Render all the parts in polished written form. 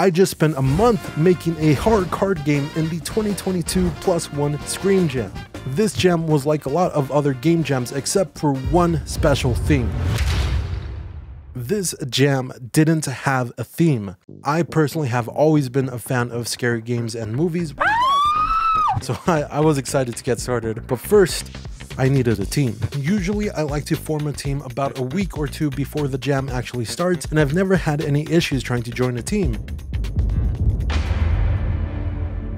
I just spent a month making a horror card game in the 2022 Plus One Screen Jam. This jam was like a lot of other game jams except for one special theme. This jam didn't have a theme. I personally have always been a fan of scary games and movies, so I was excited to get started. But first, I needed a team. Usually I like to form a team about a week or two before the jam actually starts, and I've never had any issues trying to join a team.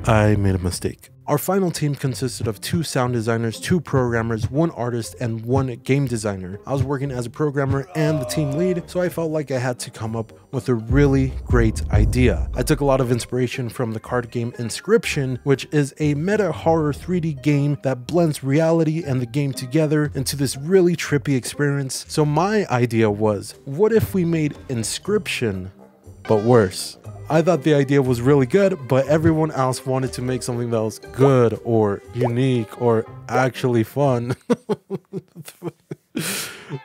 I made a mistake. Our final team consisted of 2 sound designers, 2 programmers, 1 artist, and 1 game designer. I was working as a programmer and the team lead, so I felt like I had to come up with a really great idea. I took a lot of inspiration from the card game Inscription, which is a meta horror 3D game that blends reality and the game together into this really trippy experience. So my idea was, what if we made Inscription, but worse? I thought the idea was really good, but everyone else wanted to make something that was good or unique or actually fun.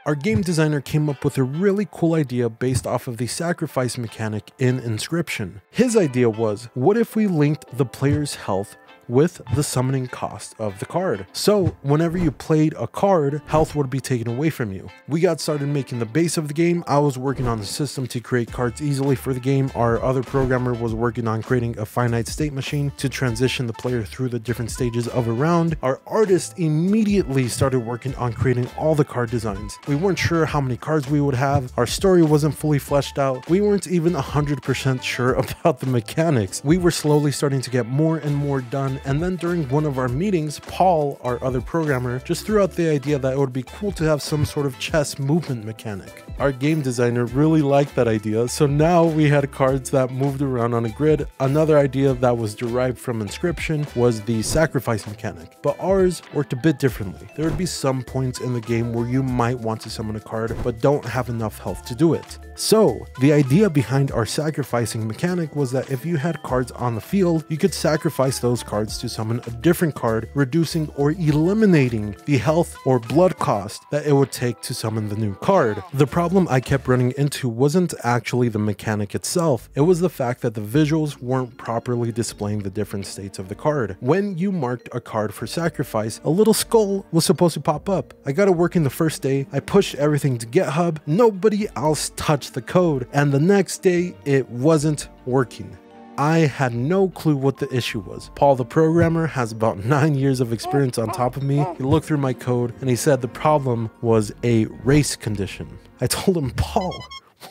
Our game designer came up with a really cool idea based off of the sacrifice mechanic in Inscription. His idea was, what if we linked the player's health with the summoning cost of the card? So whenever you played a card, health would be taken away from you. We got started making the base of the game. I was working on the system to create cards easily for the game. Our other programmer was working on creating a finite state machine to transition the player through the different stages of a round. Our artist immediately started working on creating all the card designs. We weren't sure how many cards we would have. Our story wasn't fully fleshed out. We weren't even 100% sure about the mechanics. We were slowly starting to get more and more done. And then during one of our meetings, Paul, our other programmer, just threw out the idea that it would be cool to have some sort of chess movement mechanic. Our game designer really liked that idea, so now we had cards that moved around on a grid. Another idea that was derived from Inscription was the sacrifice mechanic, but ours worked a bit differently. There would be some points in the game where you might want to summon a card, but don't have enough health to do it. So the idea behind our sacrificing mechanic was that if you had cards on the field, you could sacrifice those cards to summon a different card, reducing or eliminating the health or blood cost that it would take to summon the new card. The problem I kept running into wasn't actually the mechanic itself, it was the fact that the visuals weren't properly displaying the different states of the card. When you marked a card for sacrifice, a little skull was supposed to pop up. I got it working the first day, I pushed everything to GitHub, nobody else touched the code, and the next day it wasn't working. I had no clue what the issue was. Paul, the programmer, has about 9 years of experience on top of me. He looked through my code and he said the problem was a race condition. I told him, Paul,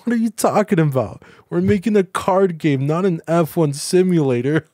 what are you talking about? We're making a card game, not an F1 simulator.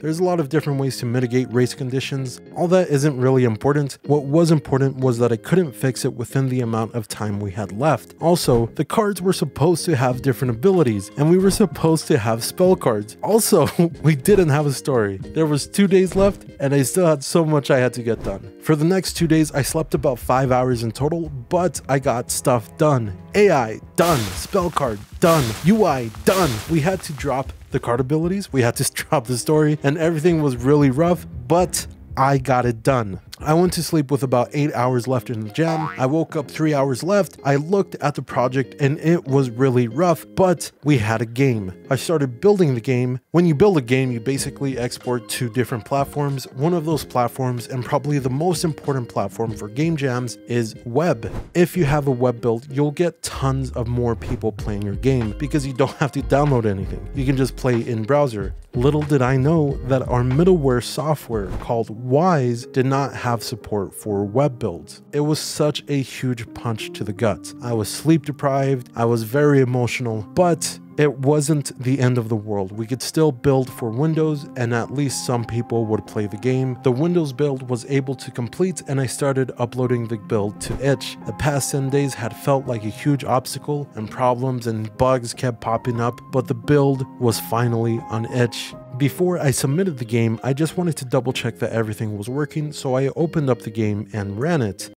There's a lot of different ways to mitigate race conditions. All that isn't really important. What was important was that I couldn't fix it within the amount of time we had left. Also, the cards were supposed to have different abilities, and we were supposed to have spell cards. Also, we didn't have a story. There was 2 days left, and I still had so much I had to get done. For the next 2 days, I slept about 5 hours in total, but I got stuff done. AI, done. Spell card, done. UI, done. We had to drop the card abilities, we had to drop the story, and everything was really rough, but I got it done. I went to sleep with about 8 hours left in the jam. I woke up 3 hours left. I looked at the project and it was really rough, but we had a game. I started building the game. When you build a game, you basically export to different platforms. One of those platforms, and probably the most important platform for game jams, is web. If you have a web build, you'll get tons of more people playing your game because you don't have to download anything. You can just play in browser. Little did I know that our middleware software called Wise did not have support for web builds. It was such a huge punch to the gut. I was sleep deprived, I was very emotional, but it wasn't the end of the world. We could still build for Windows, and at least some people would play the game. The Windows build was able to complete, and I started uploading the build to itch. The past 10 days had felt like a huge obstacle, and problems and bugs kept popping up, but the build was finally on itch. Before I submitted the game, I just wanted to double check that everything was working, so I opened up the game and ran it.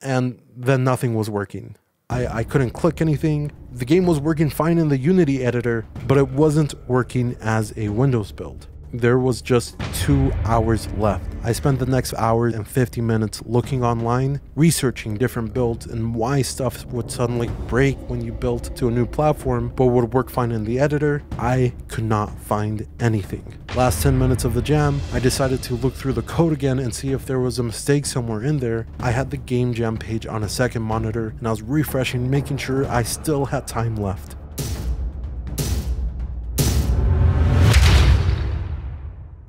And then nothing was working. I couldn't click anything. The game was working fine in the Unity editor, but it wasn't working as a Windows build. there was just 2 hours left. I spent the next hour and 50 minutes looking online, researching different builds and why stuff would suddenly break when you built to a new platform, but would work fine in the editor. I could not find anything. Last 10 minutes of the jam, I decided to look through the code again and see if there was a mistake somewhere in there. I had the game jam page on a second monitor and I was refreshing, making sure I still had time left.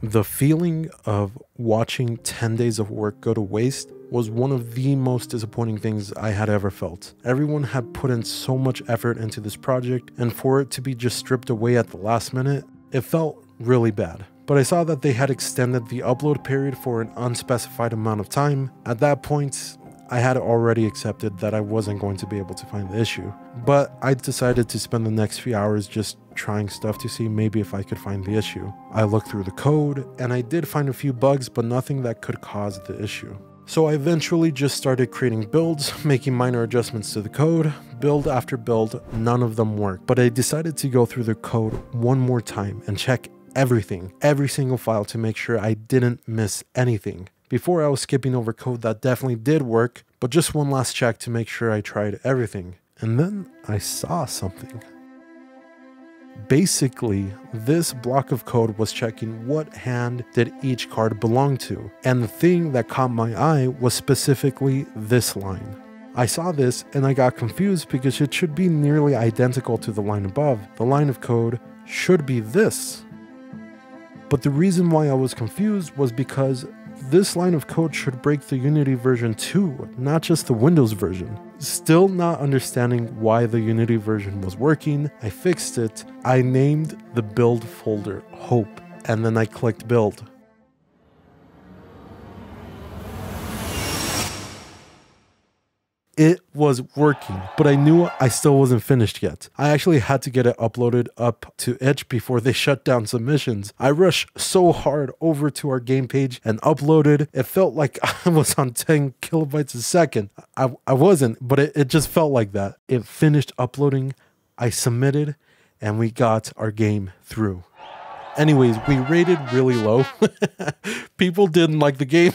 The feeling of watching 10 days of work go to waste was one of the most disappointing things I had ever felt. Everyone had put in so much effort into this project, and for it to be just stripped away at the last minute, it felt really bad. But I saw that they had extended the upload period for an unspecified amount of time. At that point, I had already accepted that I wasn't going to be able to find the issue, but I decided to spend the next few hours just trying stuff to see maybe if I could find the issue. I looked through the code and I did find a few bugs, but nothing that could cause the issue. So I eventually just started creating builds, making minor adjustments to the code. Build after build, none of them worked, but I decided to go through the code one more time and check everything, every single file, to make sure I didn't miss anything. Before, I was skipping over code that definitely did work, but just one last check to make sure I tried everything. And then I saw something. Basically, this block of code was checking what hand did each card belong to. And the thing that caught my eye was specifically this line. I saw this and I got confused because it should be nearly identical to the line above. The line of code should be this. But the reason why I was confused was because this line of code should break the Unity version 2, not just the Windows version. Still not understanding why the Unity version was working, I fixed it. I named the build folder Hope, and then I clicked build. It was working, but I knew I still wasn't finished yet. I actually had to get it uploaded up to Itch before they shut down submissions. I rushed so hard over to our game page and uploaded. It felt like I was on 10 kilobytes a second. I wasn't, but it just felt like that. It finished uploading, I submitted, and we got our game through. Anyways, we rated really low. People didn't like the game.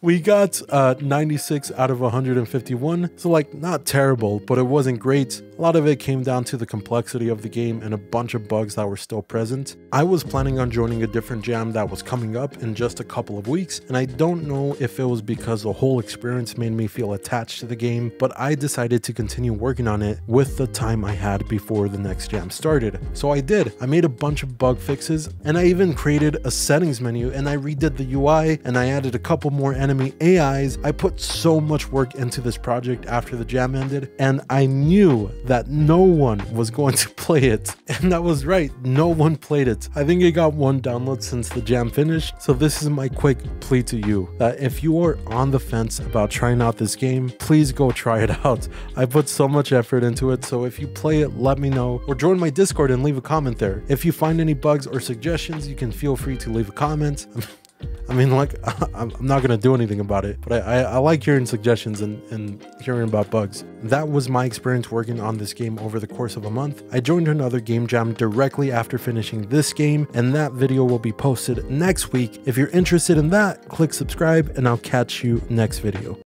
We got 96 out of 151, so like not terrible, but it wasn't great. A lot of it came down to the complexity of the game and a bunch of bugs that were still present. I was planning on joining a different jam that was coming up in just a couple of weeks, and I don't know if it was because the whole experience made me feel attached to the game, but I decided to continue working on it with the time I had before the next jam started. So I did. I made a bunch of bug fixes, and I even created a settings menu, and I redid the UI, and I added a couple more enemy AIs. I put so much work into this project after the jam ended, and I knew that no one was going to play it. And I was right, no one played it. I think it got one download since the jam finished. So this is my quick plea to you, that if you are on the fence about trying out this game, please go try it out. I put so much effort into it, so if you play it, let me know, or join my Discord and leave a comment there. If you find any bugs or suggestions, you can feel free to leave a comment. I mean, like, I'm not going to do anything about it, but I like hearing suggestions and hearing about bugs. That was my experience working on this game over the course of a month. I joined another game jam directly after finishing this game, and that video will be posted next week. If you're interested in that, click subscribe, and I'll catch you next video.